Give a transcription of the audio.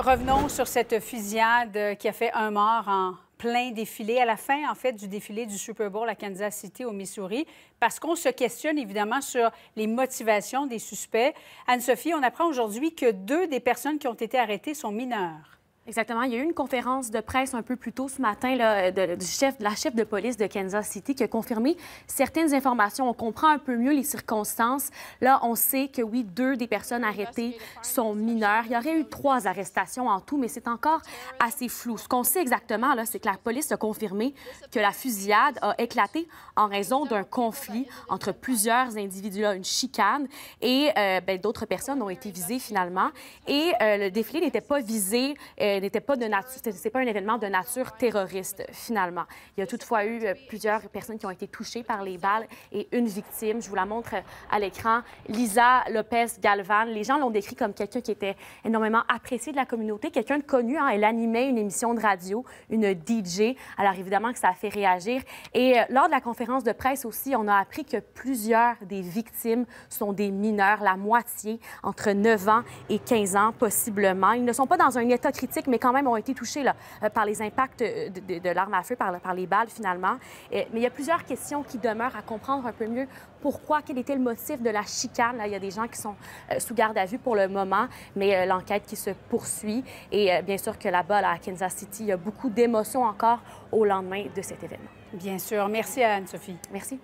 Revenons sur cette fusillade qui a fait un mort en plein défilé, à la fin, en fait, du défilé du Super Bowl à Kansas City, au Missouri, parce qu'on se questionne, évidemment, sur les motivations des suspects. Anne-Sophie, on apprend aujourd'hui que 2 des personnes qui ont été arrêtées sont mineures. Exactement. Il y a eu une conférence de presse un peu plus tôt ce matin là, de la chef de police de Kansas City qui a confirmé certaines informations. On comprend un peu mieux les circonstances. Là, on sait que, oui, 2 des personnes arrêtées sont mineures. Il y aurait eu 3 arrestations en tout, mais c'est encore assez flou. Ce qu'on sait exactement, là, c'est que la police a confirmé que la fusillade a éclaté en raison d'un conflit entre plusieurs individus, là, une chicane, et d'autres personnes ont été visées finalement. Et le défilé n'était pas visé... c'est pas un événement de nature terroriste, finalement. Il y a toutefois eu plusieurs personnes qui ont été touchées par les balles et une victime. Je vous la montre à l'écran, Lisa Lopez-Galvan. Les gens l'ont décrit comme quelqu'un qui était énormément apprécié de la communauté, quelqu'un de connu, hein. Elle animait une émission de radio, une DJ. Alors évidemment que ça a fait réagir. Et lors de la conférence de presse aussi, on a appris que plusieurs des victimes sont des mineurs, la moitié, entre 9 ans et 15 ans, possiblement. Ils ne sont pas dans un état critique, mais quand même ont été touchés là, par les impacts de l'arme à feu, par les balles, finalement. Mais il y a plusieurs questions qui demeurent à comprendre un peu mieux. Pourquoi? Quel était le motif de la chicane? Là, il y a des gens qui sont sous garde à vue pour le moment, mais l'enquête qui se poursuit. Et bien sûr que là-bas, là, à Kansas City, il y a beaucoup d'émotions encore au lendemain de cet événement. Bien sûr. Merci à Anne-Sophie. Merci.